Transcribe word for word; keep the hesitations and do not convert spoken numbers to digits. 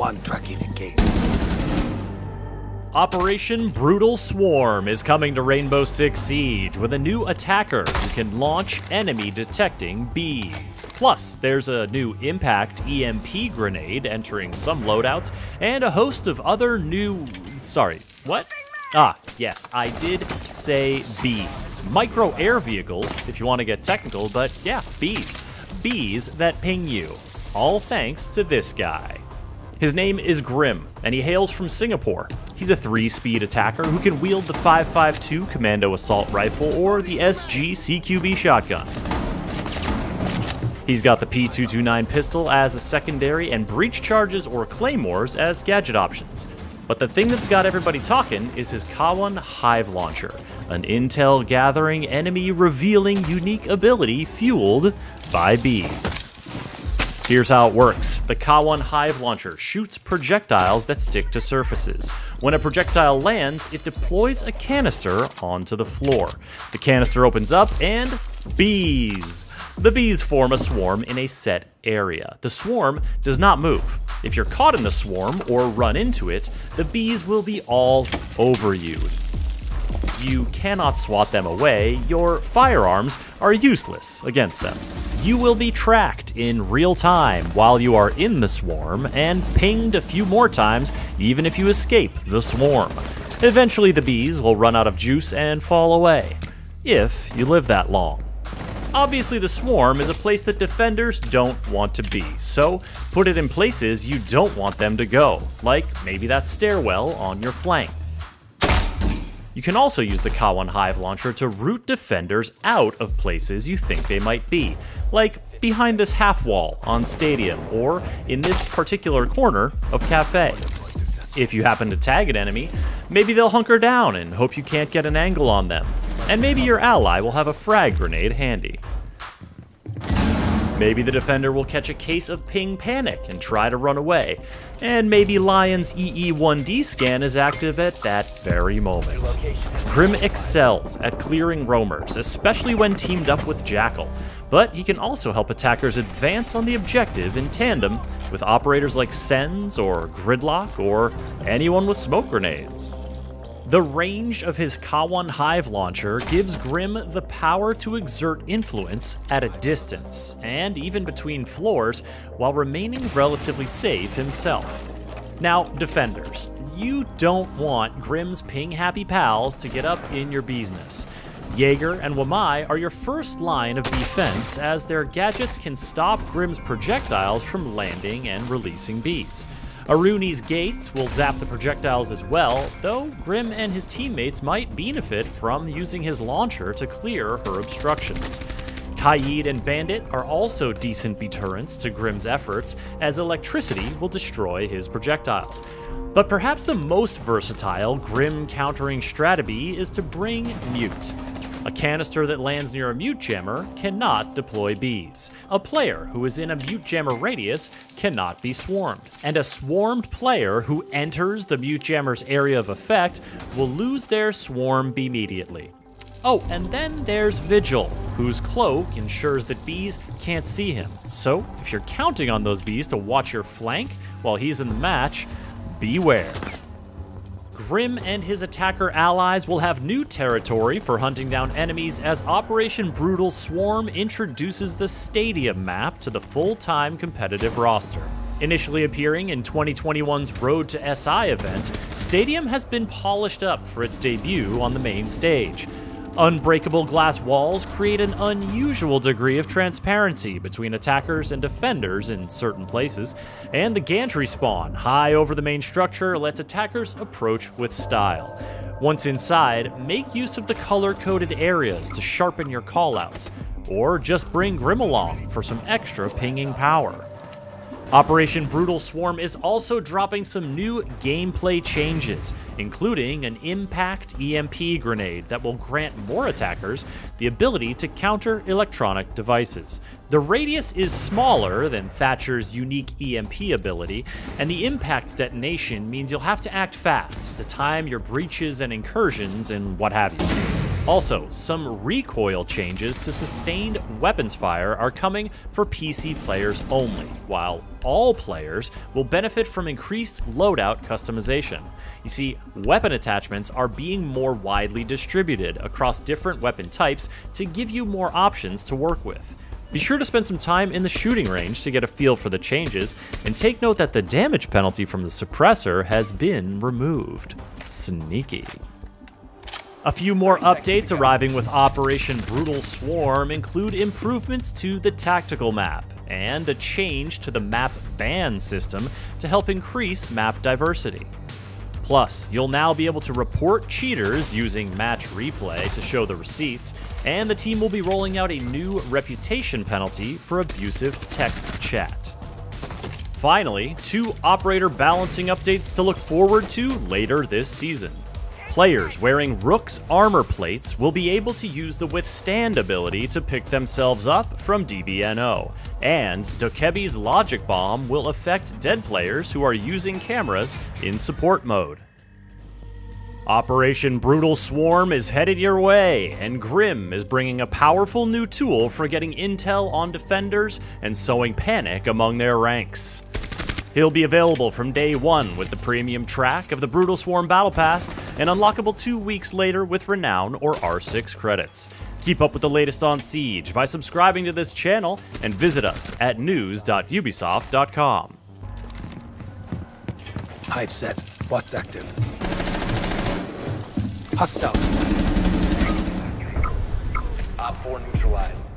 one tracking again. Operation Brutal Swarm is coming to Rainbow Six Siege with a new attacker who can launch enemy-detecting bees. Plus, there's a new impact E M P grenade entering some loadouts, and a host of other new... sorry, what? Ah, yes, I did say bees. Micro-air vehicles, if you want to get technical, but yeah, bees. Bees that ping you. All thanks to this guy. His name is Grim, and he hails from Singapore. He's a three-speed attacker who can wield the five five two Commando Assault Rifle or the S G C Q B shotgun. He's got the P two twenty-nine pistol as a secondary and breach charges or claymores as gadget options. But the thing that's got everybody talking is his Kawan Hive Launcher, an intel gathering, enemy revealing unique ability fueled by bees. Here's how it works. The Kawan Hive Launcher shoots projectiles that stick to surfaces. When a projectile lands, it deploys a canister onto the floor. The canister opens up and bees. The bees form a swarm in a set area. The swarm does not move. If you're caught in the swarm or run into it, the bees will be all over you. You cannot swat them away. Your firearms are useless against them. You will be tracked in real time while you are in the swarm and pinged a few more times even if you escape the swarm. Eventually the bees will run out of juice and fall away, if you live that long. Obviously the swarm is a place that defenders don't want to be, so put it in places you don't want them to go, like maybe that stairwell on your flank. You can also use the Kawan Hive Launcher to root defenders out of places you think they might be, like behind this half wall on Stadium or in this particular corner of Cafe. If you happen to tag an enemy, maybe they'll hunker down and hope you can't get an angle on them, and maybe your ally will have a frag grenade handy. Maybe the defender will catch a case of ping panic and try to run away. And maybe Lion's E E one D scan is active at that very moment. Grim excels at clearing roamers, especially when teamed up with Jackal, but he can also help attackers advance on the objective in tandem with operators like Sens or Gridlock or anyone with smoke grenades. The range of his Kawan Hive Launcher gives Grim the power to exert influence at a distance, and even between floors, while remaining relatively safe himself. Now, defenders, you don't want Grim's ping-happy pals to get up in your business. Jaeger and Wamai are your first line of defense, as their gadgets can stop Grim's projectiles from landing and releasing bees. Aruni's gates will zap the projectiles as well, though Grim and his teammates might benefit from using his launcher to clear her obstructions. Kaid and Bandit are also decent deterrents to Grim's efforts, as electricity will destroy his projectiles. But perhaps the most versatile Grim countering strategy is to bring Mute. A canister that lands near a mute jammer cannot deploy bees. A player who is in a mute jammer radius cannot be swarmed. And a swarmed player who enters the mute jammer's area of effect will lose their swarm immediately. Oh, and then there's Vigil, whose cloak ensures that bees can't see him. So if you're counting on those bees to watch your flank while he's in the match, beware. Grim and his attacker allies will have new territory for hunting down enemies as Operation Brutal Swarm introduces the Stadium map to the full-time competitive roster. Initially appearing in twenty twenty-one's Road to S I event, Stadium has been polished up for its debut on the main stage. Unbreakable glass walls create an unusual degree of transparency between attackers and defenders in certain places, and the gantry spawn high over the main structure lets attackers approach with style. Once inside, make use of the color-coded areas to sharpen your callouts, or just bring Grim along for some extra pinging power. Operation Brutal Swarm is also dropping some new gameplay changes, including an impact E M P grenade that will grant more attackers the ability to counter electronic devices. The radius is smaller than Thatcher's unique E M P ability, and the impact detonation means you'll have to act fast to time your breaches and incursions and what have you. Also, some recoil changes to sustained weapons fire are coming for P C players only, while all players will benefit from increased loadout customization. You see, weapon attachments are being more widely distributed across different weapon types to give you more options to work with. Be sure to spend some time in the shooting range to get a feel for the changes, and take note that the damage penalty from the suppressor has been removed. Sneaky. A few more updates arriving with Operation Brutal Swarm include improvements to the tactical map and a change to the map ban system to help increase map diversity. Plus, you'll now be able to report cheaters using match replay to show the receipts, and the team will be rolling out a new reputation penalty for abusive text chat. Finally, two operator balancing updates to look forward to later this season. Players wearing Rook's armor plates will be able to use the withstand ability to pick themselves up from D B N O, and Dokebi's logic bomb will affect dead players who are using cameras in support mode. Operation Brutal Swarm is headed your way, and Grim is bringing a powerful new tool for getting intel on defenders and sowing panic among their ranks. He'll be available from day one with the premium track of the Brutal Swarm Battle Pass, and unlockable two weeks later with Renown or R six credits. Keep up with the latest on Siege by subscribing to this channel and visit us at news dot ubisoft dot com. Hive set. Bots active. Hostile. Op four neutralized.